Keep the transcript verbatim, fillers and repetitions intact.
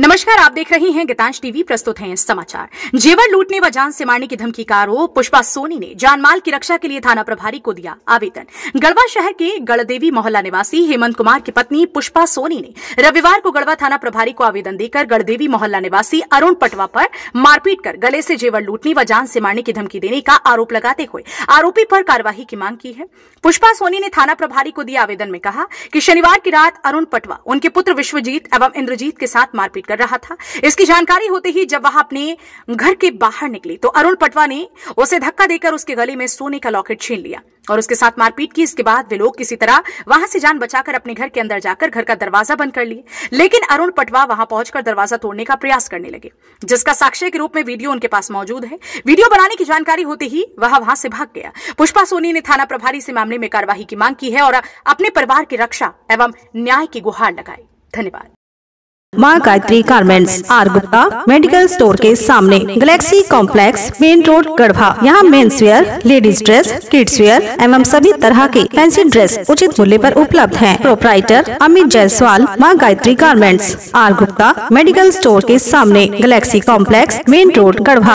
नमस्कार, आप देख रहे हैं गीतांश टीवी। प्रस्तुत हैं समाचार। जेवर लूटने व जान से मारने की धमकी का आरोप पुष्पा सोनी ने जानमाल की रक्षा के लिए थाना प्रभारी को दिया आवेदन। गढ़वा शहर के गढ़देवी मोहल्ला निवासी हेमंत कुमार की पत्नी पुष्पा सोनी ने रविवार को गढ़वा थाना प्रभारी को आवेदन देकर गढ़देवी मोहल्ला निवासी अरुण पटवा पर मारपीट कर गले से जेवर लूटने व जान से मारने की धमकी देने का आरोप लगाते हुए आरोपी पर कार्यवाही की मांग की है। पुष्पा सोनी ने थाना प्रभारी को दिए आवेदन में कहा कि शनिवार की रात अरुण पटवा उनके पुत्र विश्वजीत एवं इंद्रजीत के साथ मारपीट कर रहा था। इसकी जानकारी होते ही जब वह अपने घर के बाहर निकली तो अरुण पटवा ने उसे धक्का देकर उसके गले में सोने का लॉकेट छीन लिया और उसके साथ मारपीट की। इसके बाद वे लोग किसी तरह वहां से जान बचाकर अपने घर के अंदर जाकर घर का दरवाजा बंद कर लिए, लेकिन अरुण पटवा वहां पहुंचकर दरवाजा तोड़ने का प्रयास करने लगे, जिसका साक्ष्य के रूप में वीडियो उनके पास मौजूद है। वीडियो बनाने की जानकारी होते ही वह वहां से भाग गया। पुष्पा सोनी ने थाना प्रभारी से मामले में कार्यवाही की मांग की है और अपने परिवार की रक्षा एवं न्याय की गुहार लगाई। धन्यवाद। माँ Gayatri garments R Gupta medical store के सामने galaxy complex main road Garhwa. यहाँ men's wear, ladies dress, kids wear एवं सभी तरह के फैंसी ड्रेस उचित मूल्य पर उपलब्ध हैं। प्रोप्राइटर अमित जायसवाल, माँ Gayatri garments R Gupta medical store के सामने galaxy complex main road Garhwa.